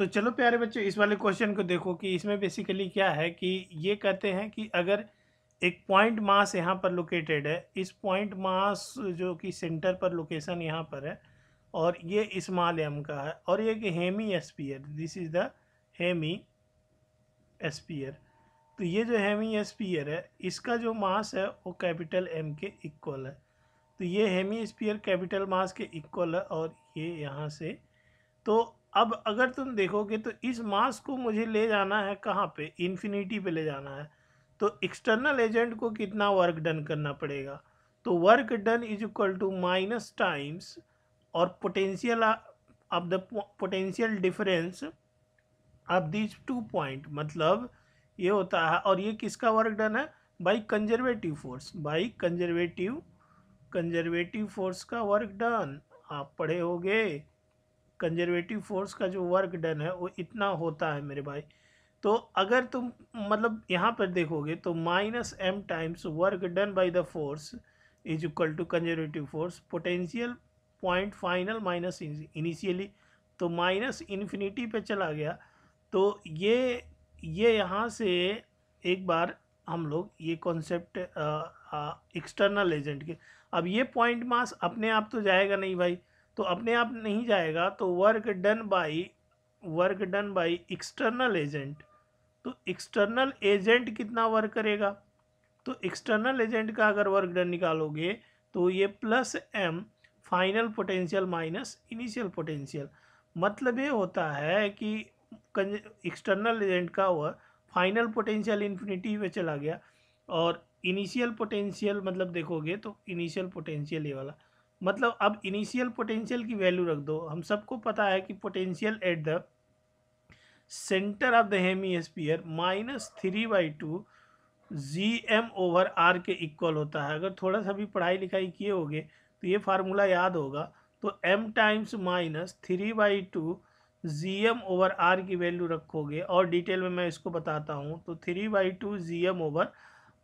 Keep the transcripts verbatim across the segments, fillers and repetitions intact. तो चलो प्यारे बच्चों, इस वाले क्वेश्चन को देखो कि इसमें बेसिकली क्या है कि ये कहते हैं कि अगर एक पॉइंट मास यहाँ पर लोकेटेड है, इस पॉइंट मास जो कि सेंटर पर लोकेशन यहाँ पर है और ये स्मॉल एम का है और ये कि hemisphere, this is the hemisphere. तो ये जो हेमी एस्फीयर है इसका जो मास है वो कैपिटल एम के इक्वल है। तो ये हेमी एस्फीयर कैपिटल मास के इक्वल है और ये यहाँ से, तो अब अगर तुम देखोगे तो इस मास को मुझे ले जाना है कहाँ पे, इन्फिनिटी पे ले जाना है। तो एक्सटर्नल एजेंट को कितना वर्क डन करना पड़ेगा, तो work done is equal to minus times और potential of the potential difference of these two point, मतलब ये होता है। और ये किसका वर्क डन है, by conservative force, by conservative conservative force का वर्क डन। आप पढ़े होगे कंजर्वेटिव फोर्स का जो वर्क डन है वो इतना होता है मेरे भाई। तो अगर तुम मतलब यहाँ पर देखोगे तो minus M times work done by the force is equal to conservative force potential point final minus initially, तो माइनस इन्फिनिटी पे चला गया। तो ये ये यहाँ से एक बार हम लोग ये कॉन्सेप्ट एक्सटर्नल एजेंट के, अब ये पॉइंट मास अपने आप तो जाएगा नहीं भाई, तो अपने आप नहीं जाएगा तो work done by work done by external agent. तो एक्सटर्नल एजेंट कितना वर्क करेगा, तो एक्सटर्नल एजेंट का अगर वर्क डन निकालोगे तो ये plus M final potential minus initial potential, मतलब ये होता है कि एक्सटर्नल एजेंट का हुआ फाइनल पोटेंशियल इन्फिनिटी पे चला गया और इनिशियल पोटेंशियल मतलब देखोगे तो इनिशियल पोटेंशियल ये वाला, मतलब अब इनिशियल पोटेंशियल की वैल्यू रख दो। हम सबको पता है कि potential at the centre of the hemisphere minus three by two G M over R के इक्वल होता है। अगर थोड़ा सा भी पढ़ाई लिखाई किए होगे तो ये फार्मूला याद होगा। तो m times minus three by two G M over R की वैल्यू रखोगे और डिटेल में मैं इसको बताता हूँ। तो three by two G M over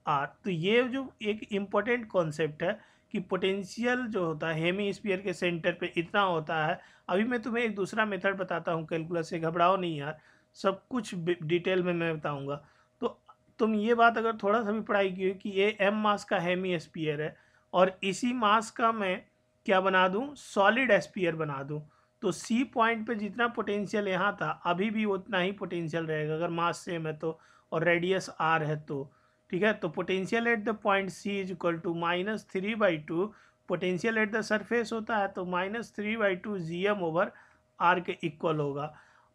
R, तो ये जो एक इम्पोर्टेंट कॉन्सेप्ट है कि पोटेंशियल जो होता है हेमी स्फीयर के सेंटर पे इतना होता है। अभी मैं तुम्हें एक दूसरा मेथड बताता हूँ कैलकुलस से, घबराओ नहीं यार, सब कुछ डिटेल में मैं बताऊँगा। तो तुम ये बात अगर थोड़ा सा भी पढ़ाई की हो कि ये एम मास का हेमी स्फीयर है और इसी मास का मैं क्या बना दूं, सॉलिड एस्फीयर बना दूं, तो सी पॉइंट पे जितना पोटेंशियल यहाँ था अभी भी उतना ही पोटेंशियल रहेगा अगर मास सेम है तो और रेडियस आर है तो, ठीक है। तो potential at the point C is equal to minus three by two, potential at the surface होता है तो minus three by two G M over R के इक्वल होगा।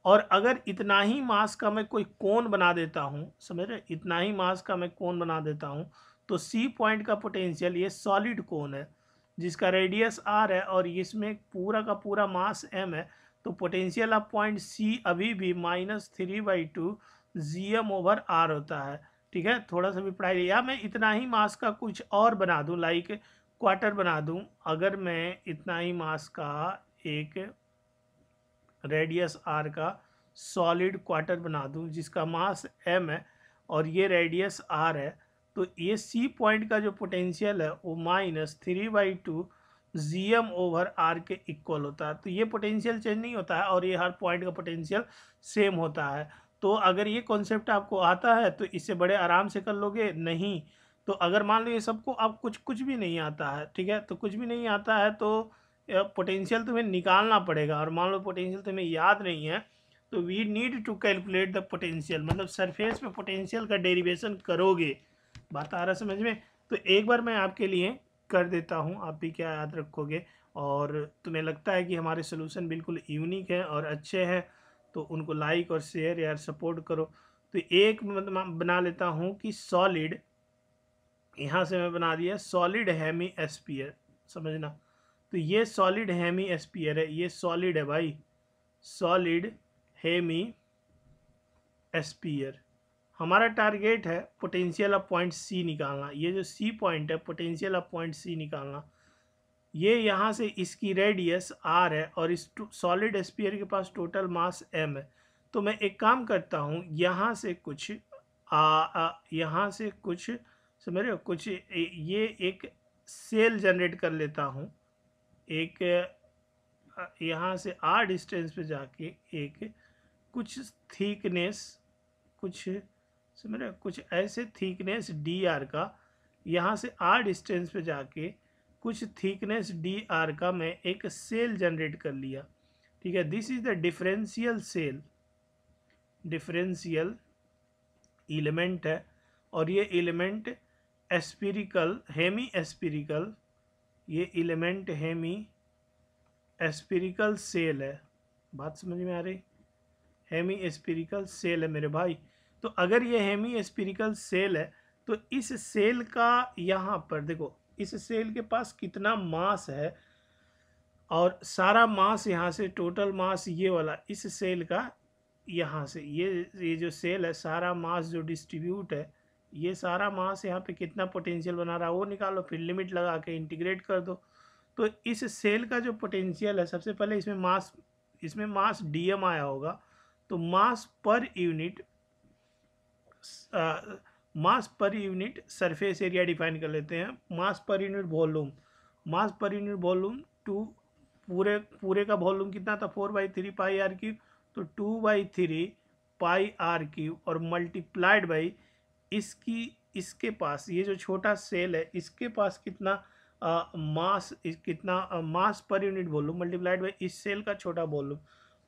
और अगर इतना ही मास का मैं कोई कोन बना देता हूँ, समझ रहे, इतना ही मास का मैं कोन बना देता हूँ तो सी पॉइंट का पोटेंशियल, ये सॉलिड कोन है जिसका रेडियस आर है और इसमें पूरा का पूरा मास एम है, तो पोटेंशियल ऑफ पॉइंट सी अभी भी minus three by two G M over R होता है, ठीक है। थोड़ा सा भी पढ़ाई लिया, मैं इतना ही मास का कुछ और बना दूं, लाइक क्वार्टर बना दूं, अगर मैं इतना ही मास का एक रेडियस आर का सॉलिड क्वार्टर बना दूं जिसका मास एम है और ये रेडियस आर है, तो ये सी पॉइंट का जो पोटेंशियल है वो minus three by two G M over R के इक्वल होता है। तो ये पोटेंशियल चेंज नहीं होता है और ये हर पॉइंट का पोटेंशियल सेम होता है। तो अगर ये कॉन्सेप्ट आपको आता है तो इससे बड़े आराम से कर लोगे, नहीं तो अगर मान लो ये सबको आप कुछ कुछ भी नहीं आता है, ठीक है, तो कुछ भी नहीं आता है तो पोटेंशियल तुम्हें निकालना पड़ेगा और मान लो पोटेंशियल तुम्हें याद नहीं है तो we need to calculate the potential, मतलब सरफेस पे पोटेंशियल का डेरिवेशन करोगे। बात आ रहा समझ में? तो एक बार मैं आपके लिए कर देता हूँ, आप भी क्या याद रखोगे और तुम्हें लगता है कि हमारे सोल्यूशन बिल्कुल यूनिक हैं और अच्छे हैं तो उनको लाइक और शेयर यार, सपोर्ट करो। तो एक बना लेता हूँ कि सॉलिड, यहाँ से मैं बना दिया सॉलिड हेमी एस्फीयर, समझना। तो ये सॉलिड हेमी एस्फीयर है, ये सॉलिड है भाई, सॉलिड हेमी एस्फीयर। हमारा टारगेट है पोटेंशियल ऑफ पॉइंट सी निकालना, ये जो सी पॉइंट है पोटेंशियल ऑफ पॉइंट सी निकालना। ये यहाँ से इसकी रेडियस आर है और इस सॉलिड एस्फीयर के पास टोटल मास एम है। तो मैं एक काम करता हूँ, यहाँ से कुछ आ, आ यहाँ से कुछ, समझ रहे हो, कुछ ये एक सेल जनरेट कर लेता हूँ, एक यहाँ से आर डिस्टेंस पे जाके एक कुछ थिकनेस कुछ समझ रहे कुछ ऐसे थिकनेस डी आर का, यहाँ से आर डिस्टेंस पे जाके कुछ थिकनेस डी आर का मैं एक सेल जनरेट कर लिया। ठीक है, this is the differential cell, differential element है और ये एलिमेंट एस्पिरिकल हेमी एस्पिरिकल ये एलिमेंट हेमी एस्पिरिकल सेल है। बात समझ में आ रही, हेमी एस्पिरिकल सेल है मेरे भाई। तो अगर ये हेमी एस्पिरिकल सेल है तो इस सेल का यहाँ पर देखो इस सेल के पास कितना मास है और सारा मास यहाँ से टोटल मास ये वाला इस सेल का यहाँ से ये ये जो सेल है सारा मास जो डिस्ट्रीब्यूट है ये सारा मास यहाँ पे कितना पोटेंशियल बना रहा है वो निकालो, फिर लिमिट लगा के इंटीग्रेट कर दो। तो इस सेल का जो पोटेंशियल है सबसे पहले इसमें मास इसमें मास डी एम आया होगा तो मास per unit mass per unit surface area define कर लेते हैं। मास पर यूनिट वॉल्यूम, मास पर यूनिट वॉल्यूम टू पूरे पूरे का वॉल्यूम कितना था four by three pi R cube तो two by three pi R cube और मल्टीप्लाइड बाई इसकी इसके पास ये जो छोटा सेल है इसके पास कितना आ, मास इस, कितना आ, mass per unit volume multiplied by इस सेल का छोटा वॉल्यूम।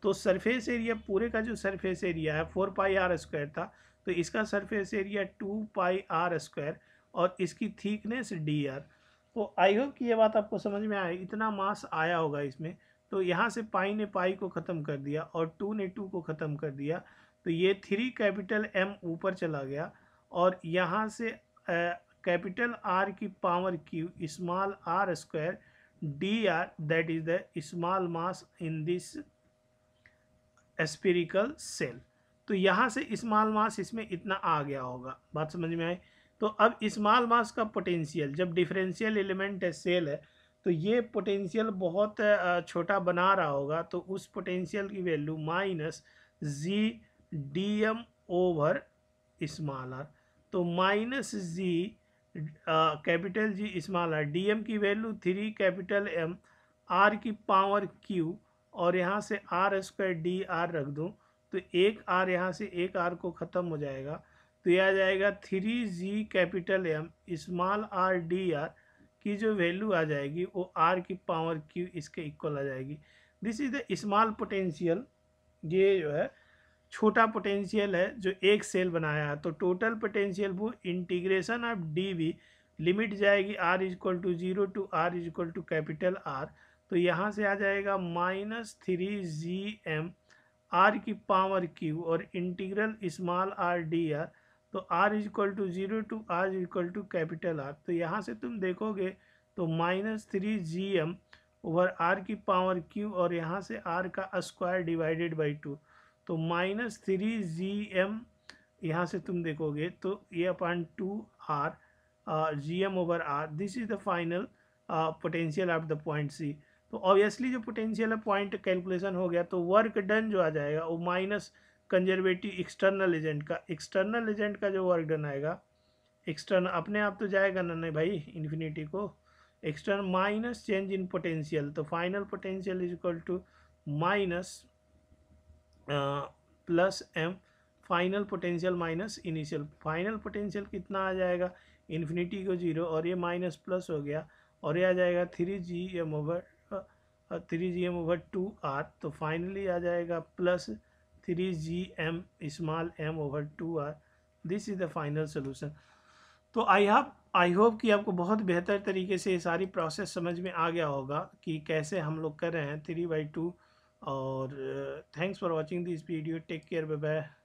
तो सरफेस एरिया पूरे का जो सरफेस एरिया है फोर पाई आर स्क्वायर था तो इसका surface area two pi R square और इसकी थिकनेस डी आर। तो आई होप कि ये बात आपको समझ में आए। इतना मास आया होगा इसमें तो यहाँ से पाई ने पाई को ख़त्म कर दिया और टू ने टू को ख़त्म कर दिया तो ये थ्री कैपिटल एम ऊपर चला गया और यहाँ से कैपिटल आर की power cube small R square D R that is the small mass in this spherical cell. तो यहाँ से स्मॉल मास इसमें इतना आ गया होगा। बात समझ में आई। तो अब स्मॉल मास का पोटेंशियल जब डिफरेंशियल एलिमेंट है सेल है तो ये पोटेंशियल बहुत छोटा बना रहा होगा तो उस पोटेंशियल की value minus G D M over small R. तो minus G capital G small R D M की value three capital M R की पावर क्यू और यहाँ से आर स्क्वायर डी आर रख दो तो एक आर यहाँ से एक आर को ख़त्म हो जाएगा तो यह आ जाएगा three G capital M small R D R की जो वैल्यू आ जाएगी वो आर की पावर क्यू इसके इक्वल आ जाएगी। This is the small potential, ये जो है छोटा पोटेंशियल है जो एक सेल बनाया है। तो टोटल पोटेंशियल वो integration of D V limit जाएगी R is equal to zero to R is equal to capital R तो यहाँ से आ जाएगा minus three G M R की पावर क्यू और integral small R D R तो R is equal to zero to R is equal to capital R. तो यहाँ से तुम देखोगे तो minus three G M over R की पावर क्यू और यहाँ से आर का स्क्वायर डिवाइडेड बाई टू तो माइनस थ्री जी एम यहाँ से तुम देखोगे तो ये upon two R G M over R. This is the final potential of the point C. तो ऑब्वियसली जो पोटेंशियल है पॉइंट कैलकुलेशन हो गया तो वर्क डन जो आ जाएगा वो माइनस कंजर्वेटिव एक्सटर्नल एजेंट का एक्सटर्नल एजेंट का जो वर्क डन आएगा एक्सटर्नल अपने आप तो जाएगा ना नहीं भाई इन्फिनिटी को external minus change in potential तो final potential is equal to minus plus M final potential minus initial. Final potential कितना आ जाएगा इन्फिनिटी को जीरो और ये माइनस प्लस हो गया और ये आ जाएगा three G M over three G M over two R तो फाइनली आ जाएगा plus three G M small M over two R. This is the final solution. तो आई होप आई होप कि आपको बहुत बेहतर तरीके से ये सारी प्रोसेस समझ में आ गया होगा कि कैसे हम लोग कर रहे हैं थ्री बाई टू। और thanks for watching this video. Take care, bye bye.